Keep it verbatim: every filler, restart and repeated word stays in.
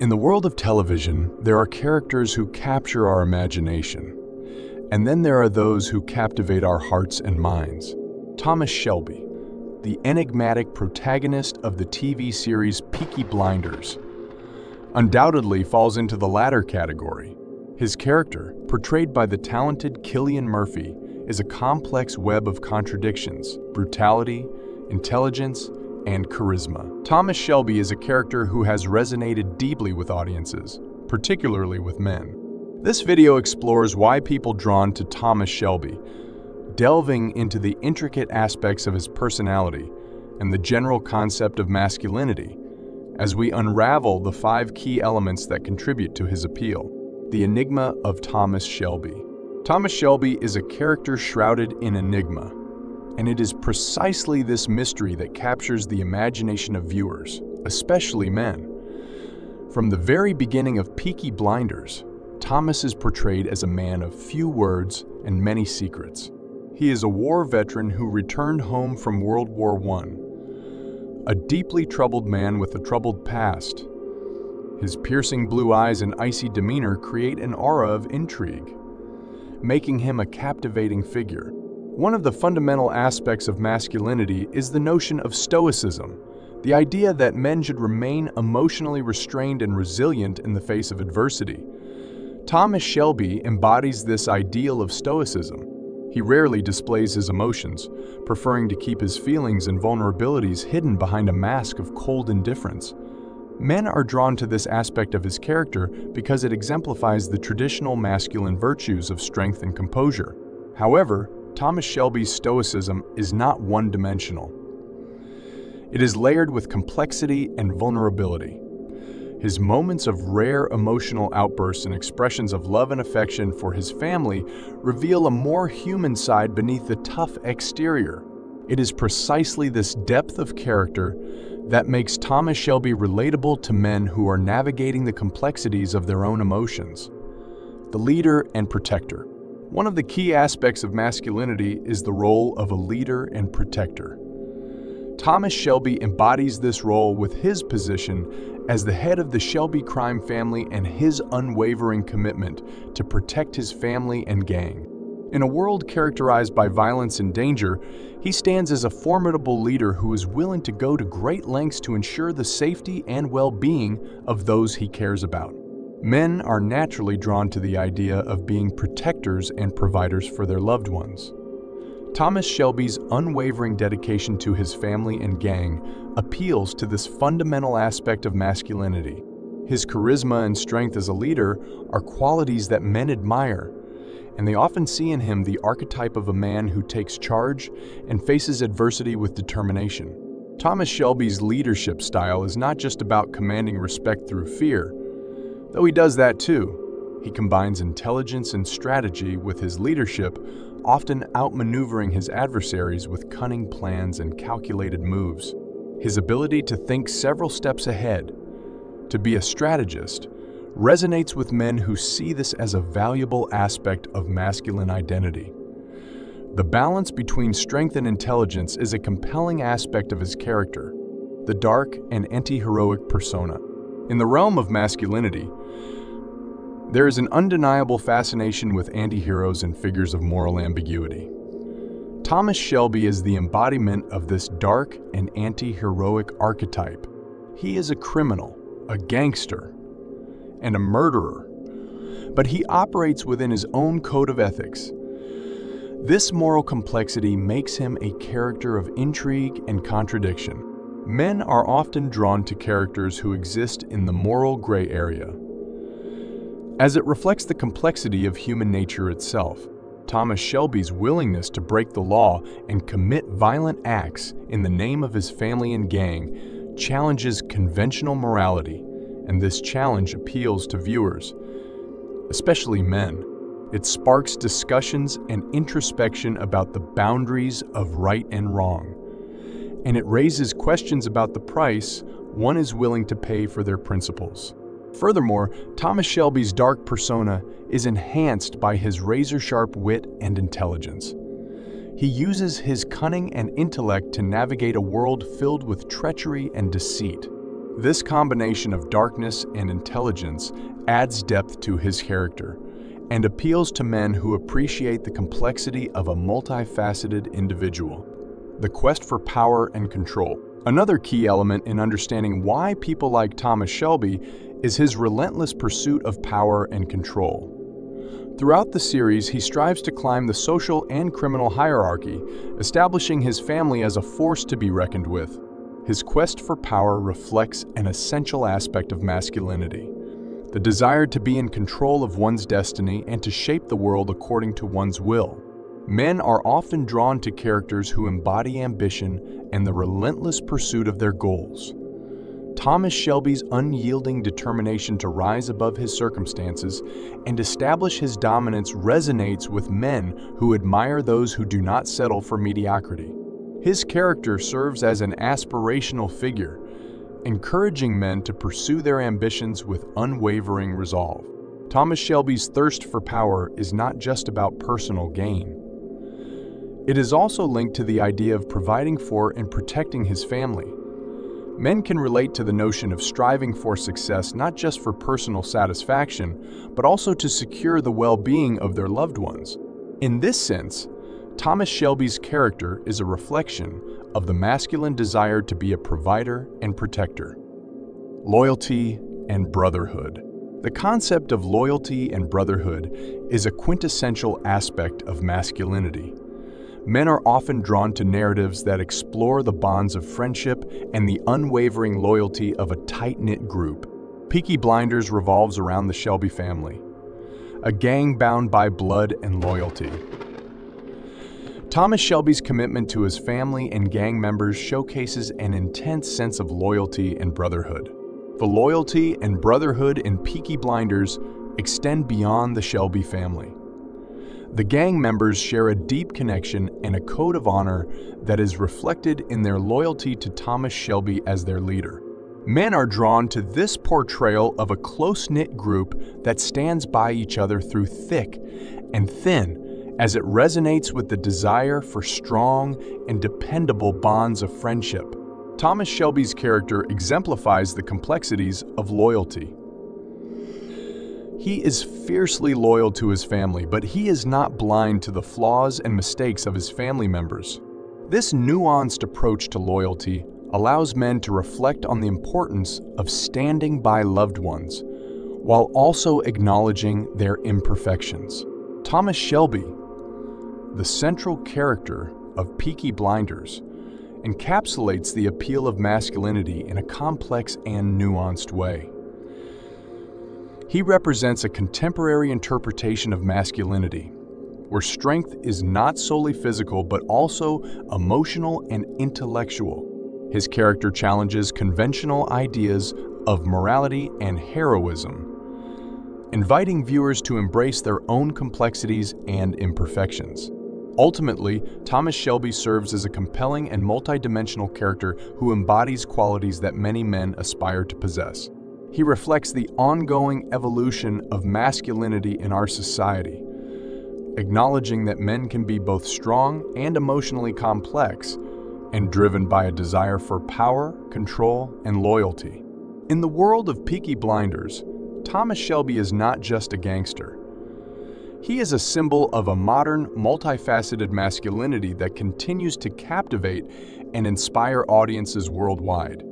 In the world of television, there are characters who capture our imagination, and then there are those who captivate our hearts and minds. Thomas Shelby, the enigmatic protagonist of the T V series Peaky Blinders, undoubtedly falls into the latter category. His character, portrayed by the talented Cillian Murphy, is a complex web of contradictions, brutality, intelligence, and charisma. Thomas Shelby is a character who has resonated deeply with audiences, particularly with men. This video explores why people are drawn to Thomas Shelby, delving into the intricate aspects of his personality and the general concept of masculinity, as we unravel the five key elements that contribute to his appeal. The enigma of Thomas Shelby. Thomas Shelby is a character shrouded in enigma, and it is precisely this mystery that captures the imagination of viewers, especially men. From the very beginning of Peaky Blinders, Thomas is portrayed as a man of few words and many secrets. He is a war veteran who returned home from World War One, a deeply troubled man with a troubled past. His piercing blue eyes and icy demeanor create an aura of intrigue, making him a captivating figure. One of the fundamental aspects of masculinity is the notion of stoicism, the idea that men should remain emotionally restrained and resilient in the face of adversity. Thomas Shelby embodies this ideal of stoicism. He rarely displays his emotions, preferring to keep his feelings and vulnerabilities hidden behind a mask of cold indifference. Men are drawn to this aspect of his character because it exemplifies the traditional masculine virtues of strength and composure. However, Thomas Shelby's stoicism is not one-dimensional. It is layered with complexity and vulnerability. His moments of rare emotional outbursts and expressions of love and affection for his family reveal a more human side beneath the tough exterior. It is precisely this depth of character that makes Thomas Shelby relatable to men who are navigating the complexities of their own emotions. The leader and protector. One of the key aspects of masculinity is the role of a leader and protector. Thomas Shelby embodies this role with his position as the head of the Shelby crime family and his unwavering commitment to protect his family and gang. In a world characterized by violence and danger, he stands as a formidable leader who is willing to go to great lengths to ensure the safety and well-being of those he cares about. Men are naturally drawn to the idea of being protectors and providers for their loved ones. Thomas Shelby's unwavering dedication to his family and gang appeals to this fundamental aspect of masculinity. His charisma and strength as a leader are qualities that men admire, and they often see in him the archetype of a man who takes charge and faces adversity with determination. Thomas Shelby's leadership style is not just about commanding respect through fear, though he does that too. He combines intelligence and strategy with his leadership, often outmaneuvering his adversaries with cunning plans and calculated moves. His ability to think several steps ahead, to be a strategist, resonates with men who see this as a valuable aspect of masculine identity. The balance between strength and intelligence is a compelling aspect of his character, the dark and anti-heroic persona. In the realm of masculinity, there is an undeniable fascination with anti-heroes and figures of moral ambiguity. Thomas Shelby is the embodiment of this dark and anti-heroic archetype. He is a criminal, a gangster, and a murderer, but he operates within his own code of ethics. This moral complexity makes him a character of intrigue and contradiction. Men are often drawn to characters who exist in the moral gray area, as it reflects the complexity of human nature itself. Thomas Shelby's willingness to break the law and commit violent acts in the name of his family and gang challenges conventional morality, and this challenge appeals to viewers, especially men. It sparks discussions and introspection about the boundaries of right and wrong, and it raises questions about the price one is willing to pay for their principles. Furthermore, Thomas Shelby's dark persona is enhanced by his razor-sharp wit and intelligence. He uses his cunning and intellect to navigate a world filled with treachery and deceit. This combination of darkness and intelligence adds depth to his character and appeals to men who appreciate the complexity of a multifaceted individual. The quest for power and control. Another key element in understanding why people like Thomas Shelby is his relentless pursuit of power and control. Throughout the series, he strives to climb the social and criminal hierarchy, establishing his family as a force to be reckoned with. His quest for power reflects an essential aspect of masculinity, the desire to be in control of one's destiny and to shape the world according to one's will. Men are often drawn to characters who embody ambition and the relentless pursuit of their goals. Thomas Shelby's unyielding determination to rise above his circumstances and establish his dominance resonates with men who admire those who do not settle for mediocrity. His character serves as an aspirational figure, encouraging men to pursue their ambitions with unwavering resolve. Thomas Shelby's thirst for power is not just about personal gain. It is also linked to the idea of providing for and protecting his family. Men can relate to the notion of striving for success not just for personal satisfaction, but also to secure the well-being of their loved ones. In this sense, Thomas Shelby's character is a reflection of the masculine desire to be a provider and protector. Loyalty and brotherhood. The concept of loyalty and brotherhood is a quintessential aspect of masculinity. Men are often drawn to narratives that explore the bonds of friendship and the unwavering loyalty of a tight-knit group. Peaky Blinders revolves around the Shelby family, a gang bound by blood and loyalty. Thomas Shelby's commitment to his family and gang members showcases an intense sense of loyalty and brotherhood. The loyalty and brotherhood in Peaky Blinders extend beyond the Shelby family. The gang members share a deep connection and a code of honor that is reflected in their loyalty to Thomas Shelby as their leader. Men are drawn to this portrayal of a close-knit group that stands by each other through thick and thin, as it resonates with the desire for strong and dependable bonds of friendship. Thomas Shelby's character exemplifies the complexities of loyalty. He is fiercely loyal to his family, but he is not blind to the flaws and mistakes of his family members. This nuanced approach to loyalty allows men to reflect on the importance of standing by loved ones, while also acknowledging their imperfections. Thomas Shelby, the central character of Peaky Blinders, encapsulates the appeal of masculinity in a complex and nuanced way. He represents a contemporary interpretation of masculinity, where strength is not solely physical but also emotional and intellectual. His character challenges conventional ideas of morality and heroism, inviting viewers to embrace their own complexities and imperfections. Ultimately, Thomas Shelby serves as a compelling and multidimensional character who embodies qualities that many men aspire to possess. He reflects the ongoing evolution of masculinity in our society, acknowledging that men can be both strong and emotionally complex, and driven by a desire for power, control, and loyalty. In the world of Peaky Blinders, Thomas Shelby is not just a gangster. He is a symbol of a modern, multifaceted masculinity that continues to captivate and inspire audiences worldwide.